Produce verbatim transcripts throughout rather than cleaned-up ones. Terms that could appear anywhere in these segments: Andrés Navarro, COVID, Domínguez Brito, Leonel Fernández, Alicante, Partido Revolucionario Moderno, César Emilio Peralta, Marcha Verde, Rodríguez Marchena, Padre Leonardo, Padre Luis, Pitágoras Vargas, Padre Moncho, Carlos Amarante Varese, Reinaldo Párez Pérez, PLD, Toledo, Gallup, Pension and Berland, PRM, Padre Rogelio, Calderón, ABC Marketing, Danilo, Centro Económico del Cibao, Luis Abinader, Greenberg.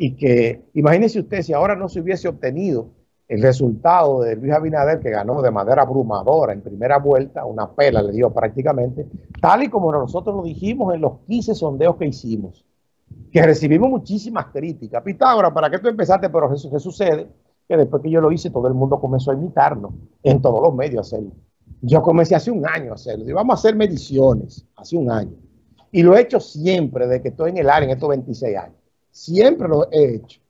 y que, imagínese usted, si ahora no se hubiese obtenido el resultado de Luis Abinader, que ganó de manera abrumadora en primera vuelta, una pela le dio prácticamente, tal y como nosotros lo dijimos en los quince sondeos que hicimos, que recibimos muchísimas críticas. Pitágoras, ¿para qué tú empezaste? Pero eso que sucede, que después que yo lo hice, todo el mundo comenzó a imitarlo, en todos los medios a hacerlo. Yo comencé hace un año a hacerlo, y vamos a hacer mediciones, hace un año. Y lo he hecho siempre, desde que estoy en el área, en estos veintiséis años. Siempre lo he hecho.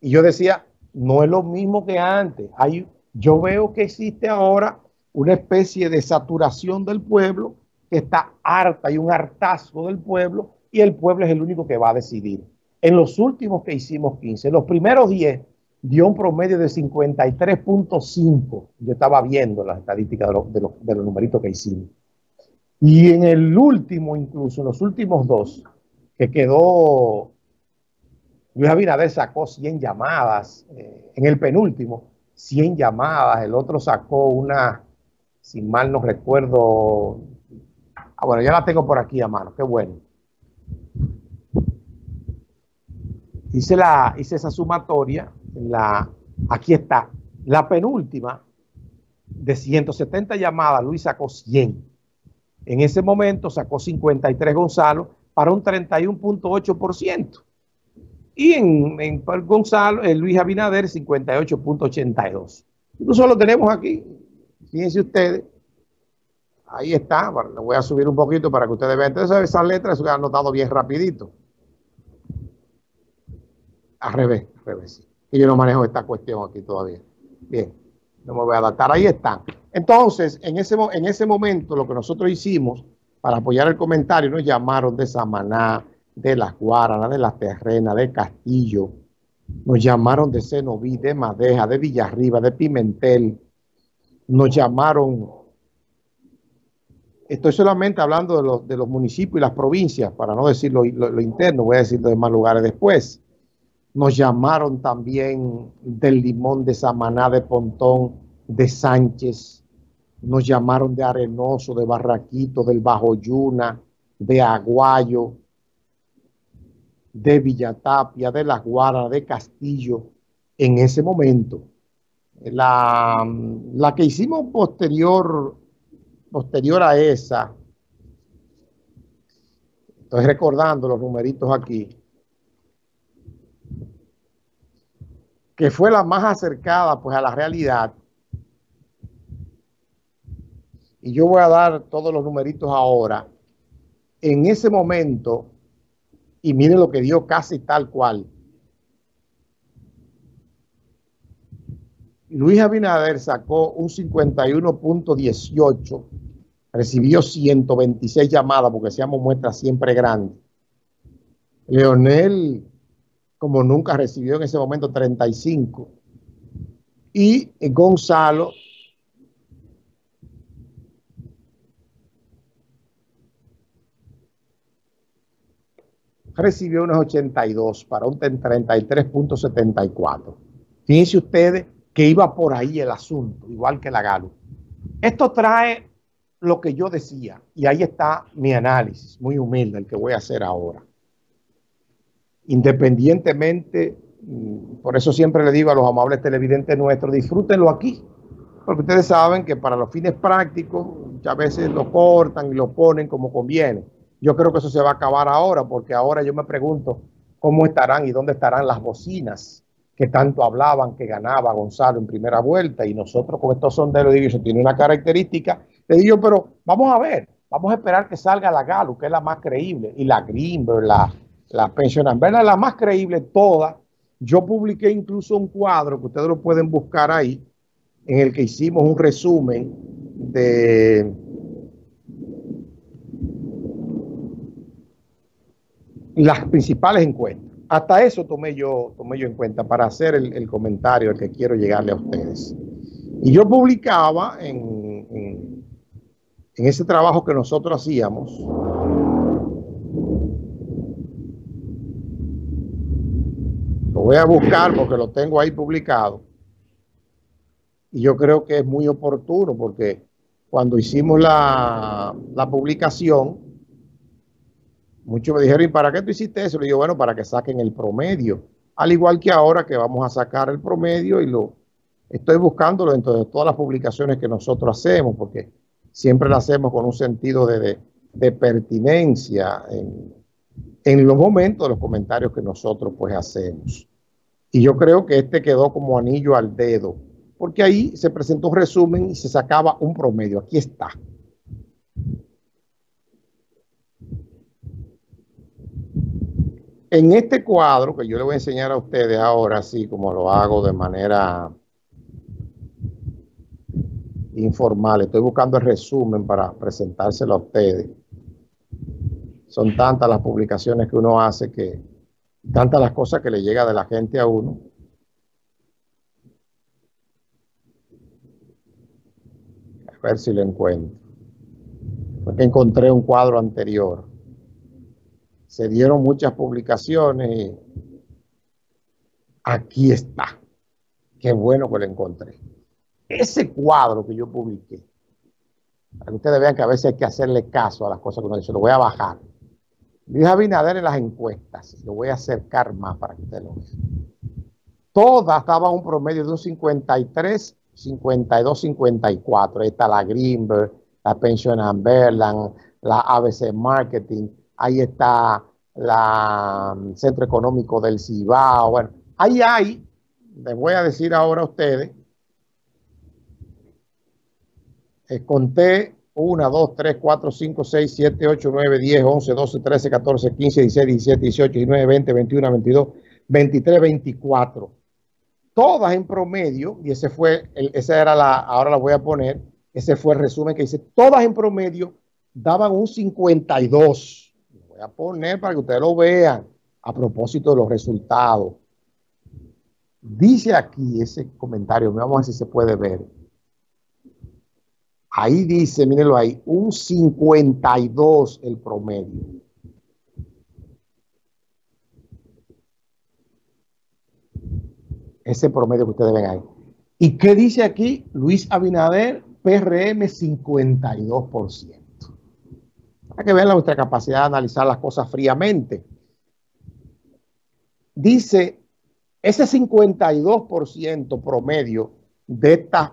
Y yo decía, no es lo mismo que antes. Hay, yo veo que existe ahora una especie de saturación del pueblo, que está harta, hay un hartazgo del pueblo, y el pueblo es el único que va a decidir. En los últimos que hicimos quince, en los primeros diez, dio un promedio de cincuenta y tres punto cinco. Yo estaba viendo las estadísticas de, lo, de, lo, de los numeritos que hicimos. Y en el último, incluso, en los últimos dos, que quedó, Luis Abinader sacó cien llamadas, eh, en el penúltimo, cien llamadas, el otro sacó una, si mal no recuerdo, ah, bueno, ya la tengo por aquí a mano, qué bueno. Hice, la, hice esa sumatoria, la, aquí está, la penúltima, de ciento setenta llamadas, Luis sacó cien. En ese momento sacó cincuenta y tres Gonzalo, para un treinta y uno punto ocho por ciento. Y en, en Gonzalo, en Luis Abinader, cincuenta y ocho punto ochenta y dos. Incluso lo tenemos aquí. Fíjense ustedes. Ahí está. Bueno, lo voy a subir un poquito para que ustedes vean. Entonces, esas letras se han anotado bien rapidito. Al revés, al revés. Y yo no manejo esta cuestión aquí todavía. Bien, no me voy a adaptar. Ahí están. Entonces, en ese, en ese momento, lo que nosotros hicimos para apoyar el comentario, nos llamaron de Samaná, de Las Guaranas, de Las Terrenas, de Castillo, nos llamaron de Cenoví, de Madeja, de Villarriba, de Pimentel, nos llamaron, estoy solamente hablando de los, de los municipios y las provincias, para no decir lo, lo, lo interno, voy a decir los demás lugares después, nos llamaron también del Limón, de Samaná, de Pontón, de Sánchez, nos llamaron de Arenoso, de Barraquito, del Bajo Yuna, de Aguayo, de Villatapia, de Las Guaranas, de Castillo, en ese momento. La, la que hicimos posterior, posterior a esa, estoy recordando los numeritos aquí, que fue la más acercada pues a la realidad, y yo voy a dar todos los numeritos ahora, en ese momento. Y miren lo que dio casi tal cual. Luis Abinader sacó un cincuenta y uno punto dieciocho. Recibió ciento veintiséis llamadas porque hacíamos muestras siempre grandes. Leonel, como nunca, recibió en ese momento treinta y cinco. Y Gonzalo, recibió unos ochenta y dos para un treinta y tres punto setenta y cuatro. Fíjense ustedes que iba por ahí el asunto, igual que la Gallup. Esto trae lo que yo decía, y ahí está mi análisis, muy humilde, el que voy a hacer ahora. Independientemente, por eso siempre le digo a los amables televidentes nuestros, disfrútenlo aquí, porque ustedes saben que para los fines prácticos, muchas veces lo cortan y lo ponen como conviene. Yo creo que eso se va a acabar ahora, porque ahora yo me pregunto cómo estarán y dónde estarán las bocinas que tanto hablaban que ganaba Gonzalo en primera vuelta, y nosotros con estos sondeos, digo, eso tiene una característica, le digo, pero vamos a ver, vamos a esperar que salga la Gallup, que es la más creíble, y la Greenberg, la, la Pension and Berna, la más creíble todas. Yo publiqué incluso un cuadro, que ustedes lo pueden buscar ahí, en el que hicimos un resumen de las principales encuestas. Hasta eso tomé yo, tomé yo en cuenta para hacer el, el comentario al que quiero llegarle a ustedes. Y yo publicaba en, en, en ese trabajo que nosotros hacíamos, lo voy a buscar porque lo tengo ahí publicado, y yo creo que es muy oportuno porque cuando hicimos la, la publicación, Muchos me dijeron, ¿y para qué tú hiciste eso? Le digo, bueno, para que saquen el promedio. Al igual que ahora que vamos a sacar el promedio y lo estoy buscándolo dentro de todas las publicaciones que nosotros hacemos, porque siempre las hacemos con un sentido de, de, de pertinencia en, en los momentos de los comentarios que nosotros pues hacemos. Y yo creo que este quedó como anillo al dedo, porque ahí se presentó un resumen y se sacaba un promedio. Aquí está. En este cuadro que yo le voy a enseñar a ustedes ahora, así como lo hago de manera informal, estoy buscando el resumen para presentárselo a ustedes. Son tantas las publicaciones que uno hace, que tantas las cosas que le llega de la gente a uno. A ver si lo encuentro. Porque encontré un cuadro anterior. Se dieron muchas publicaciones y aquí está. Qué bueno que lo encontré. Ese cuadro que yo publiqué, para que ustedes vean que a veces hay que hacerle caso a las cosas que uno dice, lo voy a bajar. Luis Abinader en las encuestas, lo voy a acercar más para que ustedes lo vean. Todas estaban un promedio de un cincuenta y tres, cincuenta y dos, cincuenta y cuatro. Ahí está la Greenberg, la Pension and Berland, la A B C Marketing. Ahí está el Centro Económico del Cibao. Bueno, ahí hay, les voy a decir ahora a ustedes, eh, conté uno, dos, tres, cuatro, cinco, seis, siete, ocho, nueve, diez, once, doce, trece, catorce, quince, dieciséis, diecisiete, dieciocho, diecinueve, veinte, veintiuno, veintidós, veintitrés, veinticuatro. Todas en promedio, y ese fue, el, esa era la, ahora la voy a poner, ese fue el resumen que hice, todas en promedio daban un cincuenta y dos. Lo voy a poner para que ustedes lo vean a propósito de los resultados. Dice aquí ese comentario, vamos a ver si se puede ver. Ahí dice, mírenlo ahí, un cincuenta y dos el promedio. Ese promedio que ustedes ven ahí. ¿Y qué dice aquí? Luis Abinader, P R M, cincuenta y dos por ciento. Hay que ver nuestra capacidad de analizar las cosas fríamente. Dice, ese cincuenta y dos por ciento promedio de estas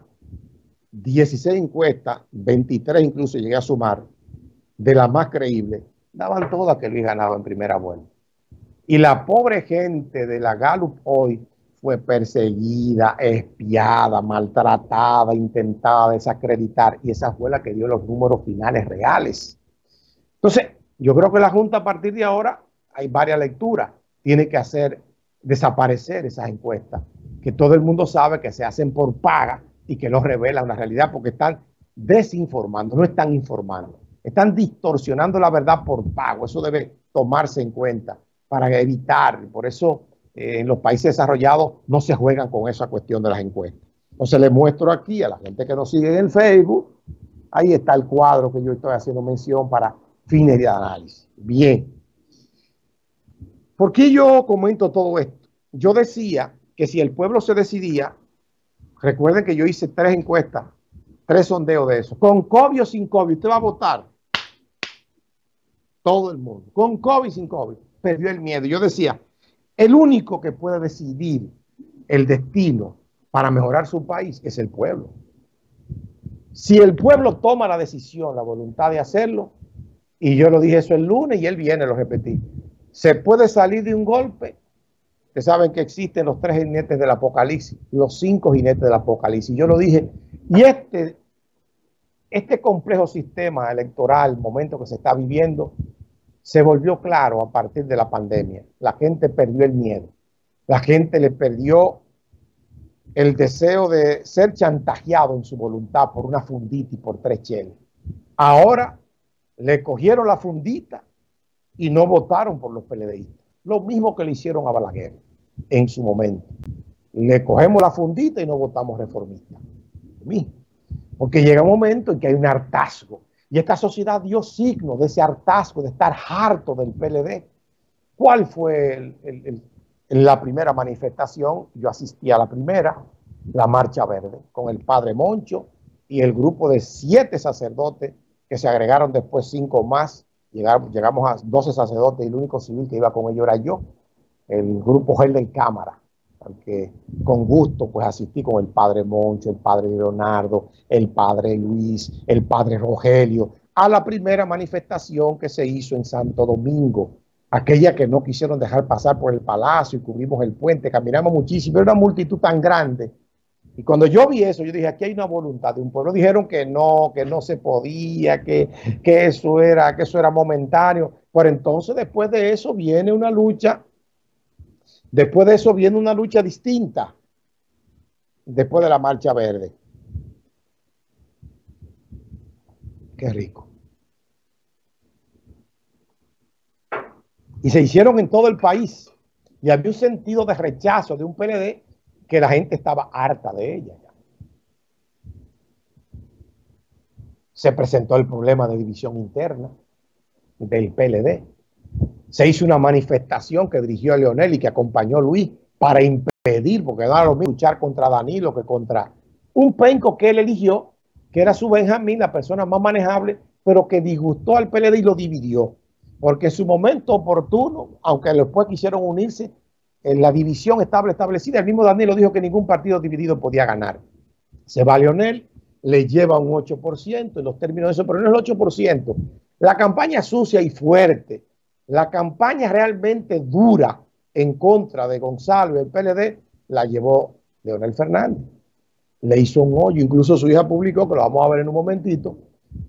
dieciséis encuestas, veintitrés incluso llegué a sumar, de las más creíbles, daban todas que Luis ganaba en primera vuelta. Y la pobre gente de la Gallup hoy fue perseguida, espiada, maltratada, intentada desacreditar, y esa fue la que dio los números finales reales. Entonces, yo creo que la Junta a partir de ahora, hay varias lecturas, tiene que hacer desaparecer esas encuestas, que todo el mundo sabe que se hacen por paga y que no revelan la realidad porque están desinformando, no están informando, están distorsionando la verdad por pago. Eso debe tomarse en cuenta para evitar, por eso eh, en los países desarrollados no se juegan con esa cuestión de las encuestas. Entonces les muestro aquí a la gente que nos sigue en el Facebook, ahí está el cuadro que yo estoy haciendo mención para fines de análisis. Bien. ¿Por qué yo comento todo esto? Yo decía que si el pueblo se decidía, recuerden que yo hice tres encuestas, tres sondeos de eso. Con COVID o sin COVID, usted va a votar. Todo el mundo. Con COVID, sin COVID. Perdió el miedo. Yo decía, el único que puede decidir el destino para mejorar su país es el pueblo. Si el pueblo toma la decisión, la voluntad de hacerlo, y yo lo dije eso el lunes y el viernes, lo repetí. Se puede salir de un golpe. Ustedes saben que existen los tres jinetes del apocalipsis, los cinco jinetes del apocalipsis. Yo lo dije. Y este, este complejo sistema electoral, momento que se está viviendo, se volvió claro a partir de la pandemia. La gente perdió el miedo. La gente le perdió el deseo de ser chantajeado en su voluntad por una fundita y por tres cheles. Ahora le cogieron la fundita y no votaron por los PLDistas. Lo mismo que le hicieron a Balaguer en su momento. Le cogemos la fundita y no votamos reformistas. Porque llega un momento en que hay un hartazgo. Y esta sociedad dio signos de ese hartazgo, de estar harto del P L D. ¿Cuál fue el, el, el, la primera manifestación? Yo asistí a la primera, la Marcha Verde, con el Padre Moncho y el grupo de siete sacerdotes que se agregaron después cinco más Llegamos, llegamos a doce sacerdotes y el único civil que iba con ellos era yo. El grupo G en cámara, que con gusto pues asistí con el padre Moncho, el padre Leonardo, el padre Luis, el padre Rogelio, a la primera manifestación que se hizo en Santo Domingo, aquella que no quisieron dejar pasar por el palacio y cubrimos el puente, caminamos muchísimo, era una multitud tan grande. Y cuando yo vi eso, yo dije, aquí hay una voluntad de un pueblo. Dijeron que no, que no se podía, que, que, eso era, que eso era momentáneo. Pero entonces después de eso viene una lucha, después de eso viene una lucha distinta, después de la Marcha Verde. Qué rico. Y se hicieron en todo el país. Y había un sentido de rechazo de un P L D que la gente estaba harta de ella. Se presentó el problema de división interna del P L D. Se hizo una manifestación que dirigió a Leonel y que acompañó a Luis para impedir, porque no era lo mismo luchar contra Danilo que contra un penco que él eligió, que era su Benjamín, la persona más manejable, pero que disgustó al P L D y lo dividió. Porque en su momento oportuno, aunque después quisieron unirse, en la división estaba establecida. El mismo Danilo dijo que ningún partido dividido podía ganar. Se va Leonel, le lleva un ocho por ciento en los términos de eso, pero no es el ocho por ciento. La campaña sucia y fuerte, la campaña realmente dura en contra de Gonzalo y el P L D, la llevó Leonel Fernández. Le hizo un hoyo, incluso su hija publicó, que lo vamos a ver en un momentito,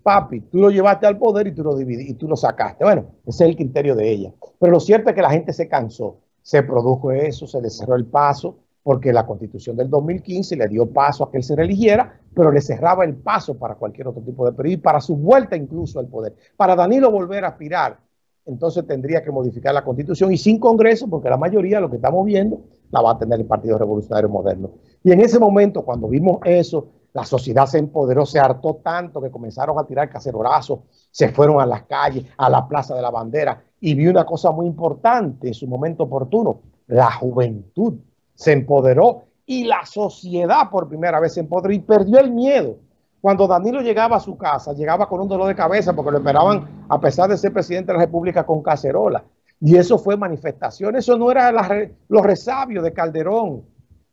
papi, tú lo llevaste al poder y tú lo dividiste, y tú lo sacaste. Bueno, ese es el criterio de ella. Pero lo cierto es que la gente se cansó. Se produjo eso, se le cerró el paso, porque la Constitución del dos mil quince le dio paso a que él se religiera, pero le cerraba el paso para cualquier otro tipo de periodo, para su vuelta incluso al poder. Para Danilo volver a aspirar, entonces tendría que modificar la Constitución y sin Congreso, porque la mayoría, lo que estamos viendo, la va a tener el Partido Revolucionario Moderno. Y en ese momento, cuando vimos eso, la sociedad se empoderó, se hartó tanto que comenzaron a tirar cacerolazos, se fueron a las calles, a la Plaza de la Bandera, y vi una cosa muy importante en su momento oportuno. La juventud se empoderó y la sociedad por primera vez se empoderó y perdió el miedo. Cuando Danilo llegaba a su casa, llegaba con un dolor de cabeza porque lo esperaban, a pesar de ser presidente de la República, con cacerola. Y eso fue manifestación. Eso no era la, los resabios de Calderón,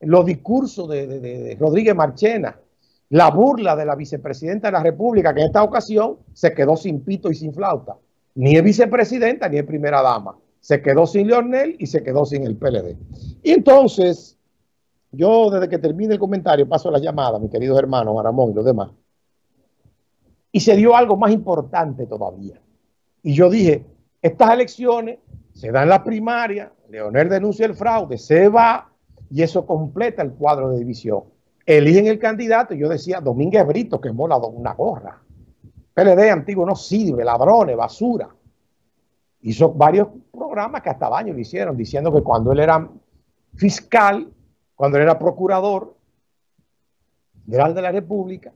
los discursos de, de, de Rodríguez Marchena, la burla de la vicepresidenta de la República, que en esta ocasión se quedó sin pito y sin flauta. Ni es vicepresidenta ni es primera dama. Se quedó sin Leonel y se quedó sin el P L D. Y entonces, yo desde que termine el comentario paso a la llamada, mis queridos hermanos, a Ramón y los demás. Y se dio algo más importante todavía. Y yo dije, estas elecciones se dan las primarias, Leonel denuncia el fraude, se va, y eso completa el cuadro de división. Eligen el candidato, y yo decía, Domínguez Brito quemó la, una gorra. P L D antiguo no sirve, ladrones, basura. Hizo varios programas que hasta daño le hicieron, diciendo que cuando él era fiscal, cuando él era procurador general de la República,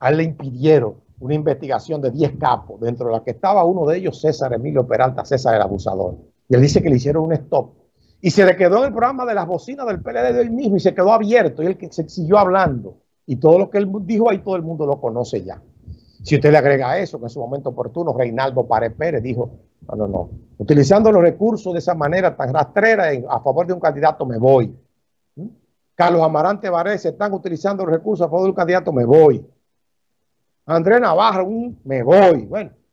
a él le impidieron una investigación de diez capos, dentro de la que estaba uno de ellos, César Emilio Peralta, César el abusador. Y él dice que le hicieron un stop. Y se le quedó en el programa de las bocinas del P L D de él mismo y se quedó abierto. Y él se siguió hablando. Y todo lo que él dijo ahí, todo el mundo lo conoce ya. Si usted le agrega eso, que en su momento oportuno, Reinaldo Párez Pérez dijo, no, no, no. Utilizando los recursos de esa manera tan rastrera a favor de un candidato, me voy. ¿Mm? Carlos Amarante Varese, están utilizando los recursos a favor de un candidato, me voy. Andrés Navarro, un, me voy. Bueno,